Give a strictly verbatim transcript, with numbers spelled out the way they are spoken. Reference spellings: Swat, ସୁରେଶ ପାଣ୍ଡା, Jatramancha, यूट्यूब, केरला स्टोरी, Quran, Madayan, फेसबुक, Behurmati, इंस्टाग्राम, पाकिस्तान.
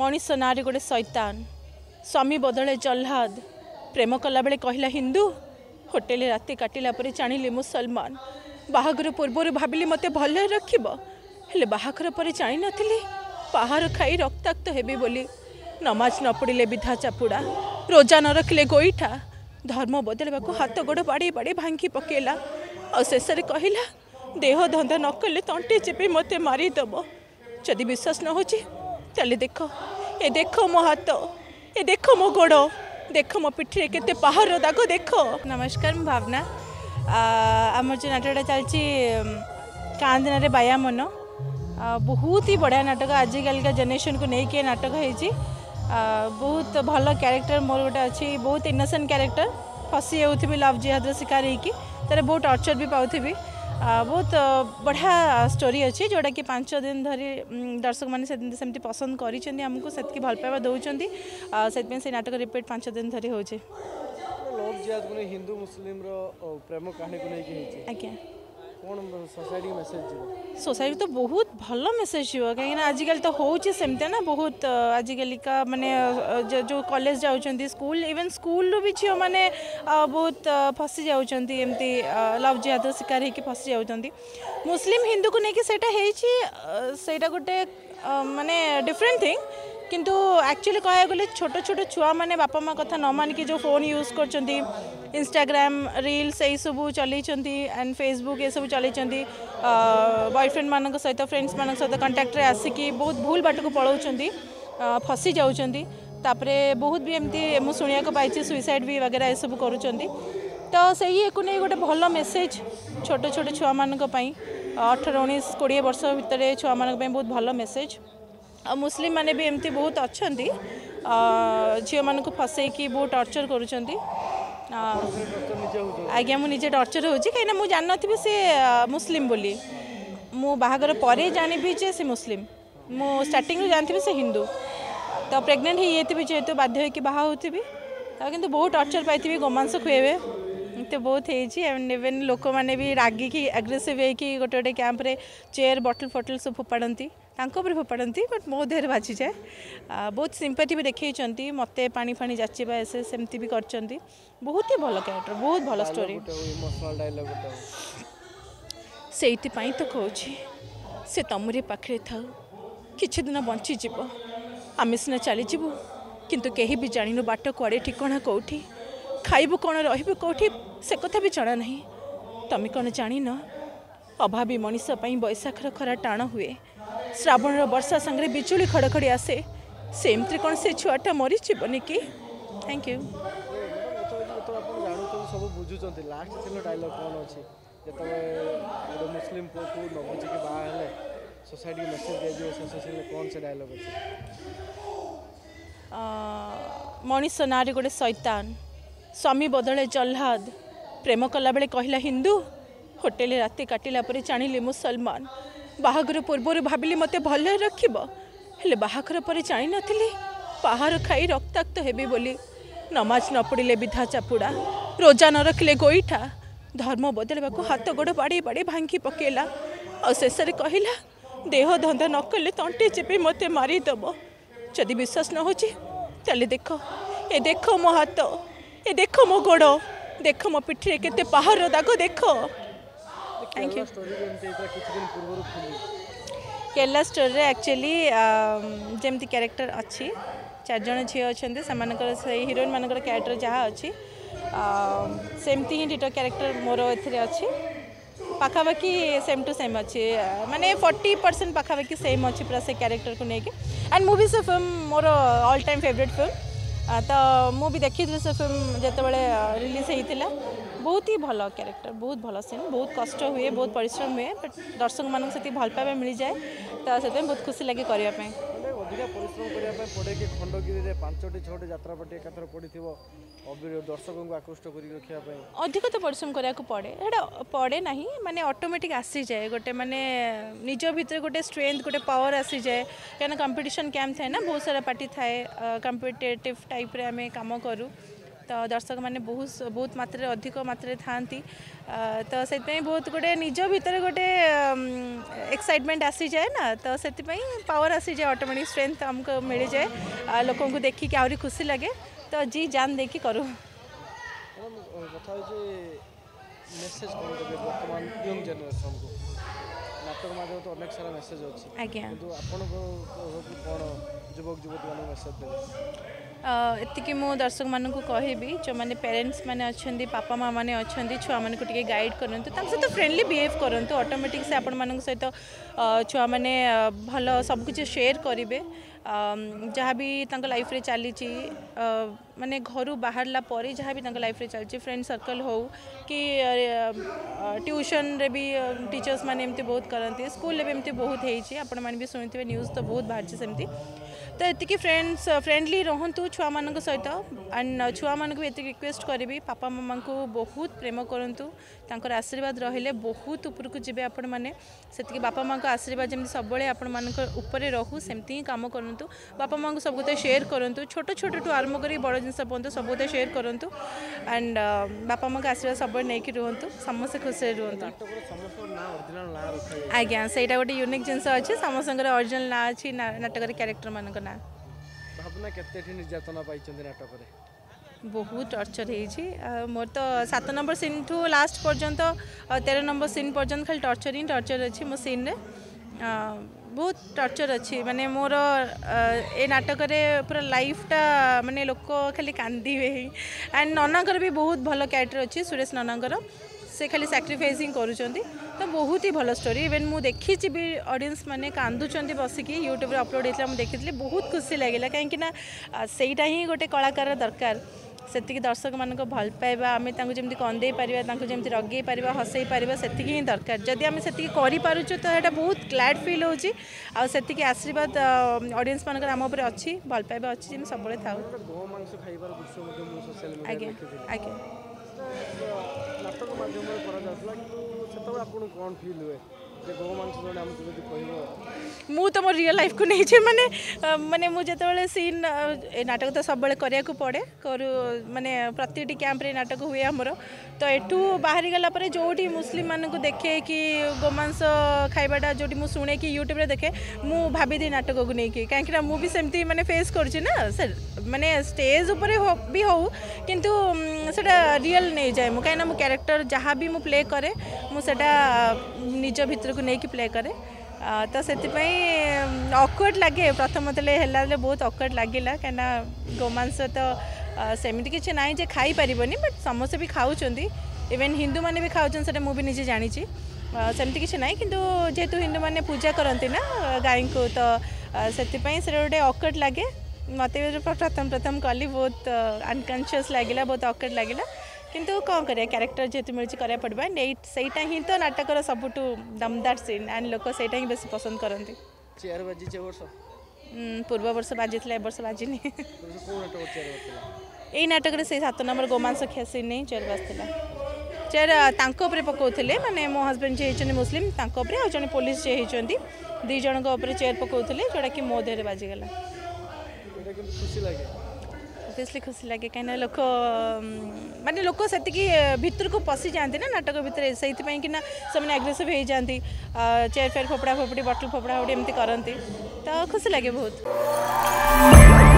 मनीष नारे गोटे शैतान स्वामी बदले जल्लाद प्रेम कला बेले कहला हिंदू होटेल राति काटिला परे जाणिली मुसलमान बाहाघर पूर्वर भाविली मते भले रखिब हेले बाहाघर परे जाणी नथिली पहाड़ खाई रक्ताक्त हेबी बोली नमाज न पड़िले विधा चापुड़ा रोजा न रखिले गोईठा धर्म बदलवाकू हाथ गोड़ बाड़ी बाड़ी भांगी पकेला और शेषे कहला देह धंदा न कले तंटे चेपी मते मारिदेब जदि विश्वास न हो चले देख ए देख मो हाथ ए देख मो गोड़ देख मो पिठी के पहाड़ दाग देख। नमस्कार मु भावना आम जो नाटकटा चलती कांदेनारे बाया मन बहुत ही बढ़िया नाटक आजिकल का जेनेरेशन को लेके नाटक है बहुत भल क्यारेक्टर मोर गोटे अच्छी बहुत इनोसेंट क्यारेक्टर फसी जाऊँ लव जिहाद्र शिकार होगी तार बहुत टॉर्चर भी पाऊबी बहुत बढ़िया स्टोरी अच्छी जोटा कि पांच दिन धरी दर्शक मैंने सेमती पसंद करमको से भल पाइबा दौरान से नाटक रिपीट पांच दिन धरी हो हिंदू मुस्लिम प्रेम कहानी को लेके सोसाइटी तो बहुत भल मेसेज जीव कहीं आजिकल तो होमती ना बहुत आजिकलिका माने जो कॉलेज जाऊँच स्कूल इवेन स्कूल भी झील मैंने बहुत फसी जाऊँगी एमती लव जिहाद शिकार होकर फसी जाऊँगी मुस्लिम हिंदू को लेकिन सेटा गोटे माने डिफरेंट थिंग किंतु एक्चुअली कह गले छोट छोट छुआ मैंने बापा माँ कथा न मानिकी जो फोन यूज कर इंस्टाग्राम रील्स यही सब चल एंड फेसबुक ये सब चल बॉयफ्रेंड मान सहित फ्रेंड्स मान सहित कंटाक्ट रे आसिकी बहुत भूल बाट को पलाऊँ फसी जाऊँ तापरे बहुत भी एमती मु सुनिया को पाई सुइसाइड भी वगैरह ये सब कर तो सही एक नहीं गोटे भल मेसेज छोट छोट छुआ मान अठारह उन्नीस बीस वर्ष भितर छुआ मान बहुत भल मेसेज आ मुस्लिम माने भी एमती बहुत अच्छा झील मानक फसैकी बहुत टॉर्चर कर आज्ञा मुझे टॉर्चर हो कहीं मुझे जान नी से मुस्लिम बोली मु बाहागर पर जानी से मुस्लिम मु स्टार्टिंग जानी से हिंदू तो प्रेग्नेंट होती जेहेतु बाध्य होकर बाहा हो कि बहुत टॉर्चर पाई गोमांस खुएबे तो बहुत होने इवेन लोक मैंने भी रागिकी एग्रेसीव हो गोटे गोटे कैंप्रे चेयर बटल फटल सब फोपाड़ती फोपाड़ती बट मो देह बाजी जाए बहुत सिंपैथी भी देखते मत पानी फाणी जाचिबा ऐसे सेमती भी कर बहुत ही भल कैरेक्टर बहुत भल स्टोरी से तो कौची से तुमरी पाखे था किसी दिन बंचीज आम सीना चलीजु कितु कहीं भी जानू बाट कड़े ठिकणा कौटी खाइबू कौन रही कौटी से कथा भी जाना ना तुम कौन जान अभावी मनीषपाई बैशाखर खरा टाण हुए श्रावण वर्षा सांगे बिजुली खड़खड़ी आसे सेमती कौन से छुआटा मरी जीवन कि थैंक यू सब बुझुंट लास्ट डायलॉग कौन अच्छे मुस्लिम पुओ को न बुझे बाहर सोसाइटी मेसेज दिखाई कौन से डायलॉग अच्छे मनीष नारे गोटे शैतान स्वामी बदले जल्लाद प्रेम कला बेले कहला हिंदू होटेल राति काटिला परे जाणिली मुसलमान बाहाघर पूर्वर भाविली मते भले रखिब हेले बाहाघर परे जाणी नथिली पहाड़ खाई रक्ताक्त हेबी बोली नमाज न पड़िले विधा चापुड़ा रोजा न रखिले गोईठा धर्म बदलवाकू हाथ गोड़ बाड़ी बाड़ी भांगी पकेला और शेषे कहला देह धंदा न कले तंटे चेपी मते मारिदेब जदि विश्वास न हो चले देख ए देख मो हाथ ए देख मो गोड़ देख मो पिठी के पहाड़ दाग देख। Thank you. केरला स्टोरी actually जमती क्यारेक्टर अच्छी चारज झील अच्छे से हिरोइन मान क्यारेक्टर जहाँ अच्छी सेमती ही डिटो क्यारेक्टर मोर ए अच्छी पाखापाखि सेम टू सेम अच्छी माने फोर्टी परसेंट पाखापाखि सेम अच्छी पूरा से क्यारेक्टर को लेके एंड मूवी से फिल्म मोर ऑल टाइम फेवरेट फिल्म तो मुझे देखी से फिल्म जिते बड़े रिलीज होता बहुत ही भल क्यारेक्टर बहुत भल सीन बहुत कष्ट हुए बहुत परिश्रम हुए बट दर्शक मान से भल पाइबा मिल जाए तो से बहुत खुशी लगे करने खंडगिरी पांचटी छोटे यात्रा पटे दर्शक को आकृष्ट कर अधिक तो परिश्रम करने को पड़े पड़े ना माने ऑटोमेटिक आसी जाए गोटे माने निज भीतर गोटे स्ट्रेंथ गोटे पावर आसी जाए कहीं कंपिटिशन कैंप थाए ना बहुत सारा पार्टी थाए कंपिटेटिव टाइप रे आमे काम करूँ तो दर्शक मैंने बहुत बहुत मात्रा अधिक मात्रा था तो से बहुत गोटे निज भर गोटे एक्साइटमेंट आसी जाए ना तो से पावर आसी जाए ऑटोमेटिक स्ट्रेंथ हमको मिल जाए लोक को देखी आहरी खुशी लगे तो जी जान देखी करूँ एतिकी मो दर्शक मानू कहबी जो माने पेरेंट्स माने अच्छे पापा माँ माने अच्छे छुआ माने टिके गाइड करंतु ताम सहित फ्रेंडली बिहेव करंतु ऑटोमेटिक से आपण मानक सहित छुआ माने भल सब कुछ शेयर करेंगे जहाँ भी तंग लाइफ रे चली माने घर बाहरला पर जहाँ भी तंग लाइफ रे चली फ्रेंड सर्कल हो कि ट्यूशन रे भी टीचर्स माने एमती बहुत करती स्कूल भी एमती बहुत होती आपण माने भी सुनिथिबे न्यूज़ तो बहुत बाहर से सेमती तो एतिकी फ्रेंड्स फ्रेंडली रहंतु छुआ मानक सहित एंड छुआ मानक भी एतिकी रिक्वेस्ट करी पापा मामा को बहुत प्रेम करंतु तांकर आशीर्वाद रहिले बहुत ऊपर को जिबे आपण माने सेतिकी बापा माँ का आशीर्वाद जमि सबले आपण मानक ऊपर रहू सेमती ही काम करंतु बापा माँ को सब गोटे शेयर करंतु छोटो छोटो टू आरंभ करी बड़ जिनस पर्यंत सब गोटे शेयर करंतु एंड बापा माँ का आशीर्वाद सबले नेकी रहंतु समस्त खुशी रहंतु आज्ञा सेटा गोटे यूनिक जिनस अछि समस्तकर ओरिजिनल ना अछि नाटकर कैरेक्टर मानक ना भावना केतेठी निर्यातना पाइचंदी नाटक रे बहुत टॉर्चर होइछि मोर तो सात नंबर सीन थु लास्ट पर्यंत तेरह नंबर सीन पर्यंत खाली टॉर्चर ही टॉर्चर अछि मो सीन रे बहुत टॉर्चर अछि माने मोर ए नाटक रे पूरा लाइफटा माने लोक खाली कांदीबे एंड ननाकर भी बहुत भलो कैरेक्टर अछि सुरेश ननाकर से खाली सैक्रिफाइसिंग करूछंती तो बहुत ही भल स्टोरी इवेन मु देखी भी ऑडियंस माने कांदुचंती बसिकी यूट्यूब अपलोड होता मुझे देखी बहुत खुशी लगे कहीं ना सेटा ही गोटे कलाकार दरकार से दर्शक मान भल पाइबा आम जमी कंदे पार्टी जमी रगे पार हसई पार से ही दरकार जदि आम से पार्चु तो यहाँ बहुत ग्लाड फिल होती आशीर्वाद ऑडियंस मानक आम उपर अच्छी भल पाइबा अच्छी सब था मु तो मो रियल लाइफ को नहीं माने माने मुझे जो सीन नाटक तो सब करा पड़े करू माने प्रति कैंप्रे नाटक हुए आमर तो एठू बाहरी गला परे जोटी मुस्लिम मान को देखे कि गोमांस खाइबाटा जोटी मु सुने कि यूट्यूब रे देखे मु भाबी दे नाटक को नहीं कि काहेकि मु भी सेमती माने फेस करछि ना सर माने स्टेज ऊपर भी हो किंतु सेटा रियल नहीं जाए मु काहे ना मु कैरेक्टर जहाँ भी मु प्ले करे मु सेटा निज भितर को नहीं कि प्ले करे तो से ऑकवर्ड लगे प्रथम मतलब बहुत ऑकवर्ड लगिला कहीं गोमांस तो सेमती किसी ना जे खाई पारबनी बट समस्ते भी खाऊँगी इवेन हिंदू मैंने भी खाऊँ से मुझे निजे जानी सेमती किसी ना कि जेहेतु हिंदू मैंने पूजा करती ना गाय को तो से गोटे ऑकवर्ड लगे मत प्रथम प्रथम कली बहुत अनकॉन्शियस लगिला बहुत ऑकवर्ड लगिला किंतु कौन करें कैरेक्टर जेहतु मिली कराया पड़वा सेटा ही तो नाटकर सबुठू दमदार सीन एंड लोक सेटा ही बेस पसंद करती चेयर बाजी छे वर्ष पूर्व वर्ष बाजी ए वर्ष बाजिनी यही नाटक से सात नंबर गोमांस खिया सीन नहीं चेयर बाजला चेयर तांको उपरे पकाउथिले माने मो हस्बैंड जे हेचन मुस्लिम तांको उपरे आ जने पुलिस जे हेचन दी जन को उपरे चेयर पकाउथिले जोडा कि मो देहरे बाजी गला एटा कि खुशी लागे ओबियसली खुशी लगे कहीं लोक माने लोक से भर को पशि जाते ना नाटक भितर से एग्रेसिव हो जाती चेयर फेयर फोपड़ा फोपड़ी बटल फोपड़ा फोपड़ी एमती करती तो खुशी लगे बहुत।